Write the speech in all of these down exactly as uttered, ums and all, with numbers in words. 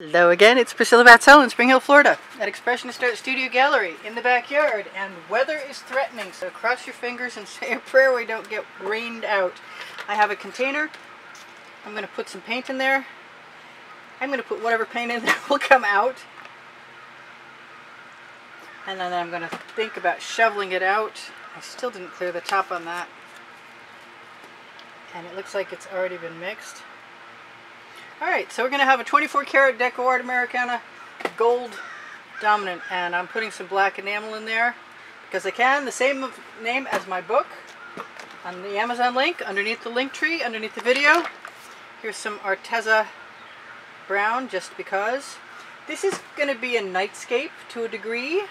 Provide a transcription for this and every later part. Hello again, it's Priscilla Batzell in Spring Hill, Florida at Expressionist Art Studio Gallery in the backyard, and weather is threatening, so cross your fingers and say a prayer we don't get rained out. I have a container. I'm going to put some paint in there. I'm going to put whatever paint in there will come out, and then I'm going to think about shoveling it out. I still didn't clear the top on that, and it looks like it's already been mixed. Alright, so we're going to have a twenty-four karat Deco Art Americana gold dominant, and I'm putting some black enamel in there because I can. The same name as my book on the Amazon link, underneath the link tree, underneath the video. Here's some Arteza brown, just because. This is going to be a nightscape to a degree,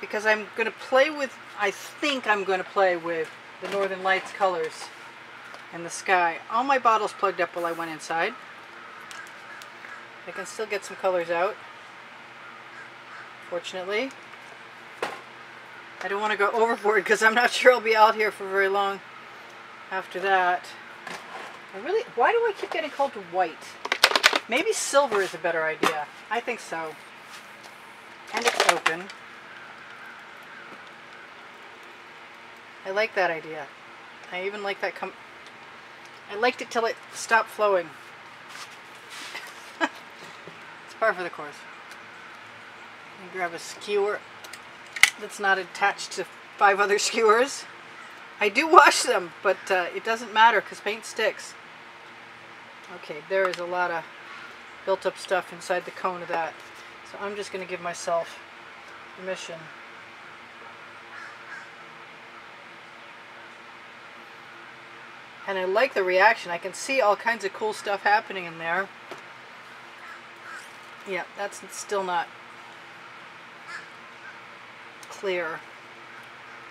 because I'm going to play with, I think I'm going to play with the Northern Lights colors and the sky. All my bottles plugged up while I went inside. I can still get some colors out, fortunately. I don't want to go overboard because I'm not sure I'll be out here for very long after that. I really, why do I keep getting called to white? Maybe silver is a better idea. I think so. And it's open. I like that idea. I even like that com- I liked it till it stopped flowing. It's par for the course. I'm gonna grab a skewer that's not attached to five other skewers. I do wash them, but uh, it doesn't matter because paint sticks. Okay, there is a lot of built-up stuff inside the cone of that. So I'm just gonna give myself permission . And I like the reaction. I can see all kinds of cool stuff happening in there. Yeah, that's still not clear.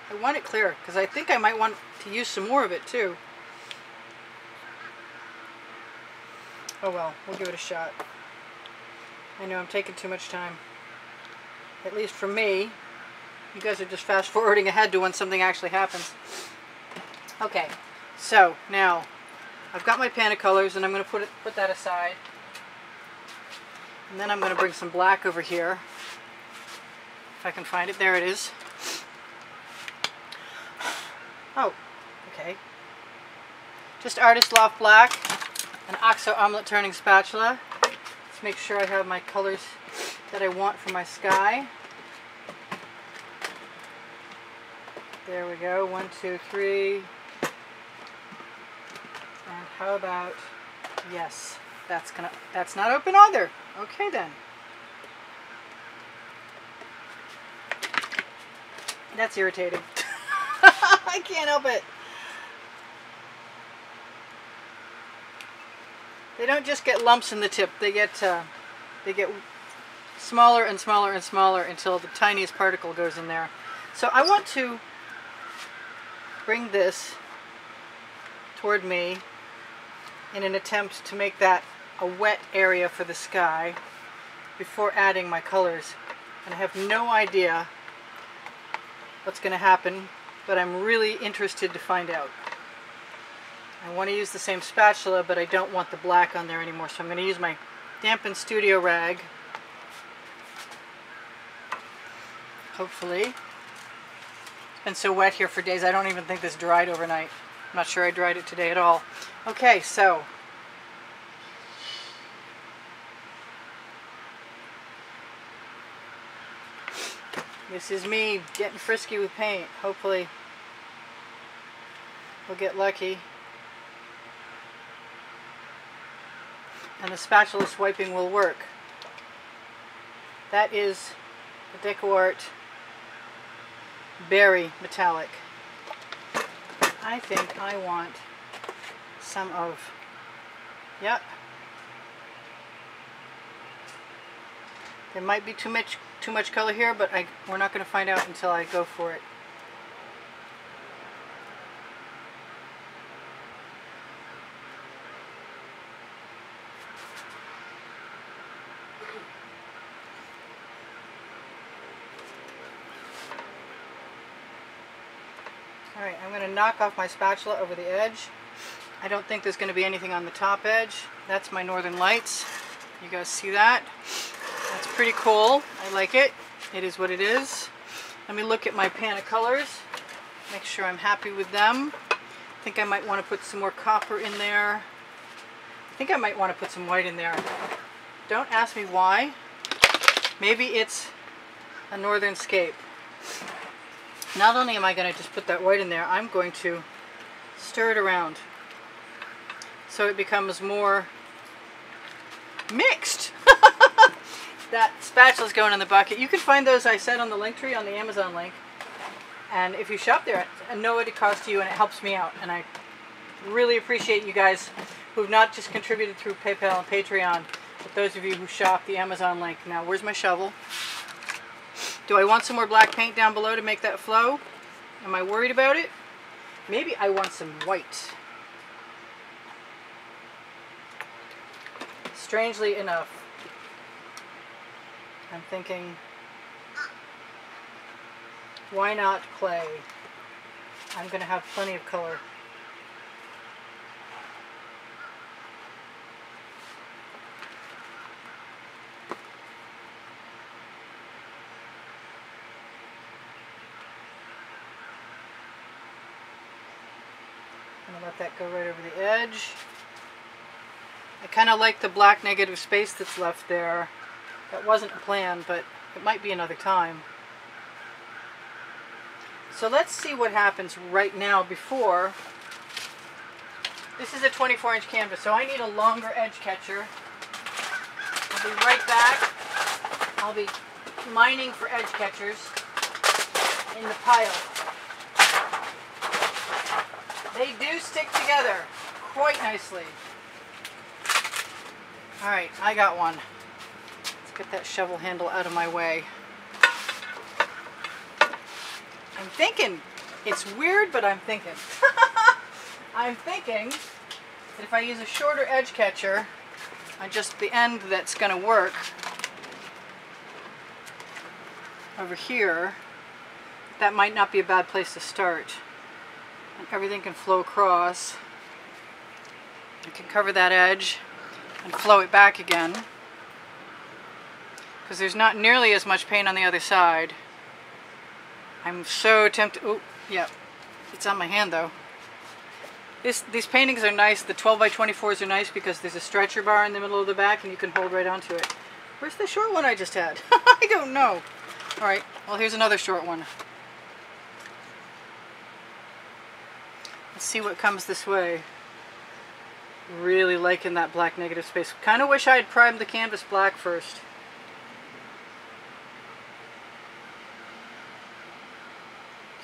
I want it clear because I think I might want to use some more of it too. Oh well, we'll give it a shot. I know I'm taking too much time. At least for me. You guys are just fast forwarding ahead to when something actually happens. Okay. So now I've got my pan of colors, and I'm going to put it, put that aside, and then I'm going to bring some black over here if I can find it. There it is. Oh, okay. Just Artist Loft black, an O X O omelet turning spatula. Let's make sure I have my colors that I want for my sky. There we go. One, two, three. And how about, yes, that's gonna, that's not open either. Okay then. That's irritating. I can't help it. They don't just get lumps in the tip. They get, uh, they get smaller and smaller and smaller until the tiniest particle goes in there. So I want to bring this toward me in an attempt to make that a wet area for the sky before adding my colors. And I have no idea what's going to happen, but I'm really interested to find out. I want to use the same spatula, but I don't want the black on there anymore, so I'm going to use my dampened studio rag, hopefully. It's been so wet here for days, I don't even think this dried overnight. I'm not sure I dried it today at all. Okay, so this is me getting frisky with paint. Hopefully we'll get lucky. And the spatula swiping will work. That is the DecoArt Berry Metallic. I think I want some of, yep, there might be too much too much color here, but I, we're not going to find out until I go for it. Alright, I'm going to knock off my spatula over the edge I don't think there's going to be anything on the top edge. That's my Northern Lights. You guys see that? That's pretty cool. I like it. It is what it is. Let me look at my pan of colors, make sure I'm happy with them. I think I might want to put some more copper in there. I think I might want to put some white in there. Don't ask me why. Maybe it's a northern scape. Not only am I going to just put that white in there, I'm going to stir it around so it becomes more mixed. That spatula's going in the bucket. You can find those, I said, on the link tree, on the Amazon link. And if you shop there, I know it costs you and it helps me out. And I really appreciate you guys who've not just contributed through PayPal and Patreon, but those of you who shop the Amazon link. Now, where's my shovel? Do I want some more black paint down below to make that flow? Am I worried about it? Maybe I want some white. Strangely enough, I'm thinking, why not play? I'm going to have plenty of color. I'm going to let that go right over the edge. I kind of like the black negative space that's left there. That wasn't a plan, but it might be another time. So let's see what happens right now before. This is a twenty-four inch canvas, so I need a longer edge catcher. I'll be right back. I'll be mining for edge catchers in the pile. They do stick together quite nicely. All right, I got one. Get that shovel handle out of my way. I'm thinking, it's weird, but I'm thinking. I'm thinking that if I use a shorter edge catcher on just the end that's going to work over here, that might not be a bad place to start. And everything can flow across. I can cover that edge and flow it back again, because there's not nearly as much paint on the other side. I'm so tempted. Oh, yeah, it's on my hand though. This, these paintings are nice. The twelve by twenty-fours are nice because there's a stretcher bar in the middle of the back and you can hold right onto it. Where's the short one I just had? I don't know. All right, well, here's another short one. Let's see what comes this way. Really liking that black negative space. Kind of wish I had primed the canvas black first.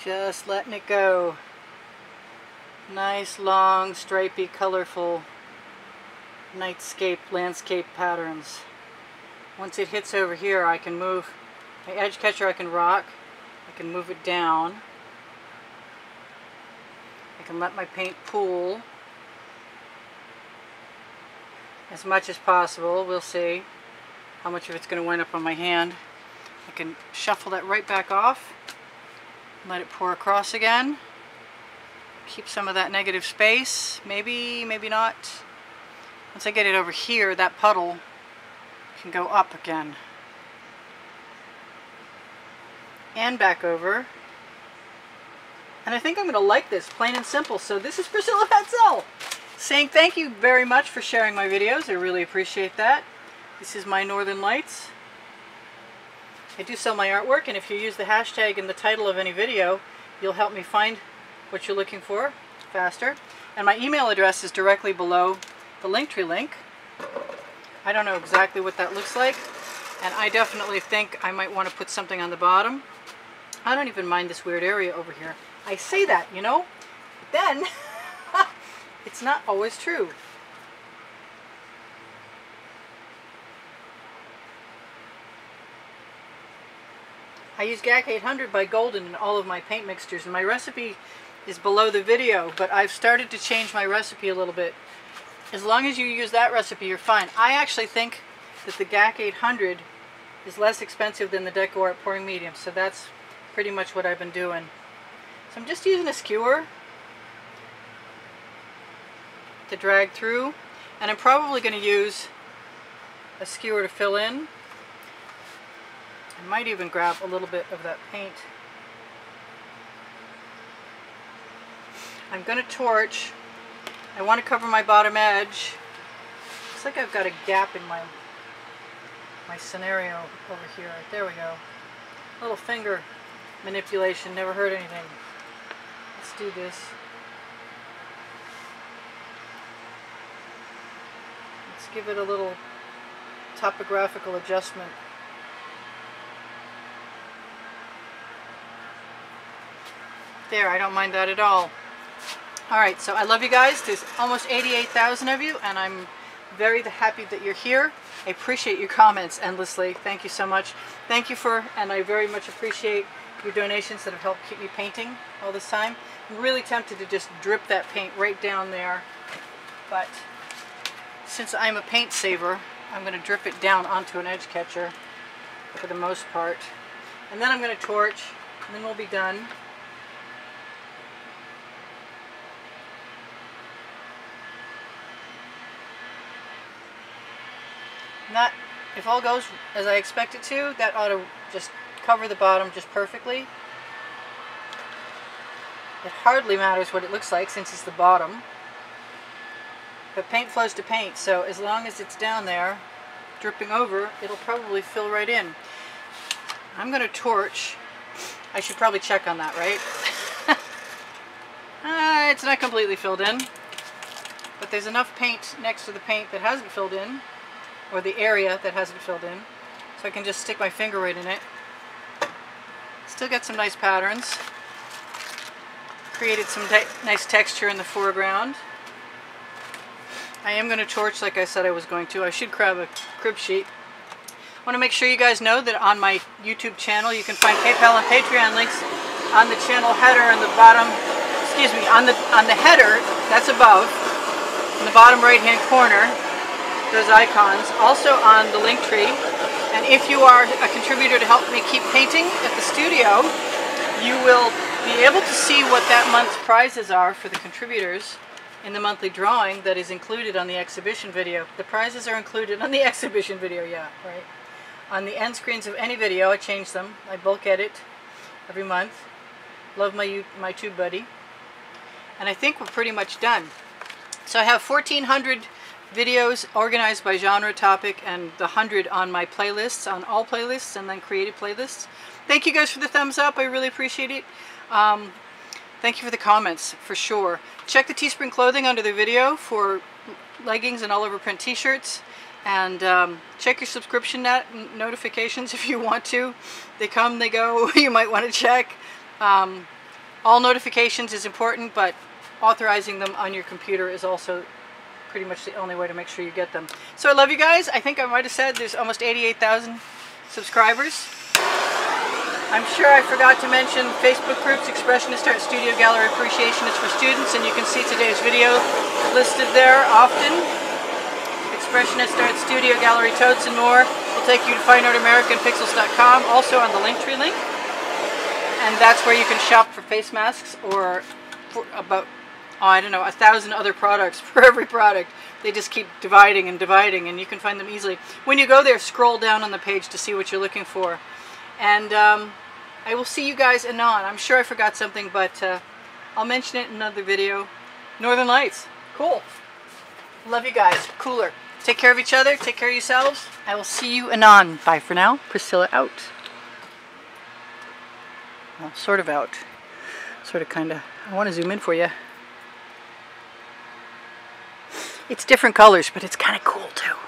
Just letting it go. Nice, long, stripy, colorful nightscape, landscape patterns. Once it hits over here, I can move my edge catcher, I can rock, I can move it down. I can let my paint pool as much as possible. We'll see how much of it's going to wind up on my hand. I can shuffle that right back off. Let it pour across again. Keep some of that negative space. Maybe, maybe not. Once I get it over here, that puddle can go up again. And back over. And I think I'm going to like this, plain and simple. So this is Priscilla Batzell saying thank you very much for sharing my videos. I really appreciate that. This is my Northern Lights. I do sell my artwork, and if you use the hashtag in the title of any video, you'll help me find what you're looking for faster. And my email address is directly below the Linktree link. I don't know exactly what that looks like, and I definitely think I might want to put something on the bottom. I don't even mind this weird area over here. I say that, you know, but then it's not always true. I use G A C eight hundred by Golden in all of my paint mixtures, and my recipe is below the video, but I've started to change my recipe a little bit. As long as you use that recipe, you're fine. I actually think that the G A C eight hundred is less expensive than the DecoArt Pouring Medium, so that's pretty much what I've been doing. So I'm just using a skewer. to drag through, and I'm probably going to use a skewer to fill in. I might even grab a little bit of that paint. I'm going to torch. I want to cover my bottom edge. Looks like I've got a gap in my my scenario over here. There we go. A little finger manipulation, never hurt anything. Let's do this. Let's give it a little topographical adjustment. There, I don't mind that at all. Alright, so I love you guys. There's almost eighty-eight thousand of you, and I'm very happy that you're here. I appreciate your comments endlessly. Thank you so much. Thank you for, and I very much appreciate your donations that have helped keep me painting all this time. I'm really tempted to just drip that paint right down there, but since I'm a paint saver, I'm going to drip it down onto an edge catcher for the most part. And then I'm going to torch, and then we'll be done. That, if all goes as I expect it to, that ought to just cover the bottom just perfectly. It hardly matters what it looks like since it's the bottom. But paint flows to paint, so as long as it's down there, dripping over, it'll probably fill right in. I'm going to torch. I should probably check on that, right? uh, it's not completely filled in, but there's enough paint next to the paint that hasn't filled in, or the area that hasn't filled in, so I can just stick my finger right in it. Still got some nice patterns. Created some nice texture in the foreground. I am going to torch like I said I was going to. I should grab a crib sheet. I want to make sure you guys know that on my YouTube channel you can find PayPal and Patreon links on the channel header on the bottom, excuse me, on the, on the header, that's above, in the bottom right hand corner. Those icons, also on the link tree. And if you are a contributor to help me keep painting at the studio, you will be able to see what that month's prizes are for the contributors in the monthly drawing that is included on the exhibition video. The prizes are included on the exhibition video, yeah, right. On the end screens of any video, I change them. I bulk edit every month. Love my, my tube buddy. And I think we're pretty much done. So I have fourteen hundred videos organized by genre, topic, and the hundred on my playlists, on all playlists, and then creative playlists. Thank you guys for the thumbs up. I really appreciate it. Um, thank you for the comments, for sure. Check the Teespring clothing under the video for leggings and all over print t-shirts. And um, check your subscription net notifications if you want to. They come, they go. You might want to check. Um, all notifications is important, but authorizing them on your computer is also pretty much the only way to make sure you get them. So I love you guys. I think I might have said there's almost eighty-eight thousand subscribers. I'm sure I forgot to mention Facebook groups, Expressionist Art Studio Gallery Appreciation is for students, and you can see today's video listed there often. Expressionist Art Studio Gallery Totes and more will take you to Fine Art American Pixels dot com, also on the Linktree link. And that's where you can shop for face masks or for about Oh, I don't know, a thousand other products for every product. They just keep dividing and dividing, and you can find them easily. When you go there, scroll down on the page to see what you're looking for. And um, I will see you guys anon. I'm sure I forgot something, but uh, I'll mention it in another video. Northern Lights. Cool. Love you guys. Cooler. Take care of each other. Take care of yourselves. I will see you anon. Bye for now. Priscilla out. Well, sort of out. Sort of, kind of. I want to zoom in for you. It's different colors, but it's kind of cool too.